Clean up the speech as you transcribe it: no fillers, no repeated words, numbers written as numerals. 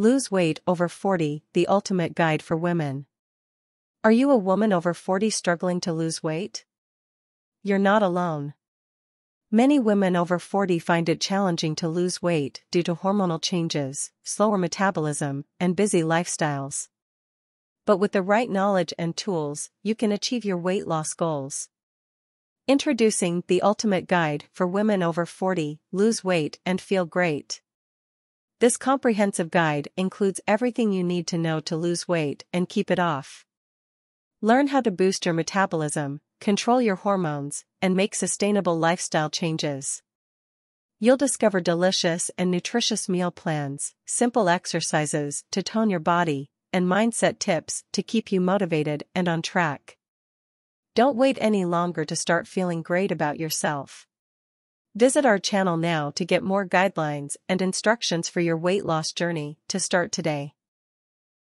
Lose Weight Over 40, The Ultimate Guide for Women. Are you a woman over 40 struggling to lose weight? You're not alone. Many women over 40 find it challenging to lose weight due to hormonal changes, slower metabolism, and busy lifestyles. But with the right knowledge and tools, you can achieve your weight loss goals. Introducing the Ultimate Guide for Women Over 40, Lose Weight and Feel Great. This comprehensive guide includes everything you need to know to lose weight and keep it off. Learn how to boost your metabolism, control your hormones, and make sustainable lifestyle changes. You'll discover delicious and nutritious meal plans, simple exercises to tone your body, and mindset tips to keep you motivated and on track. Don't wait any longer to start feeling great about yourself. Visit our channel now to get more guidelines and instructions for your weight loss journey to start today.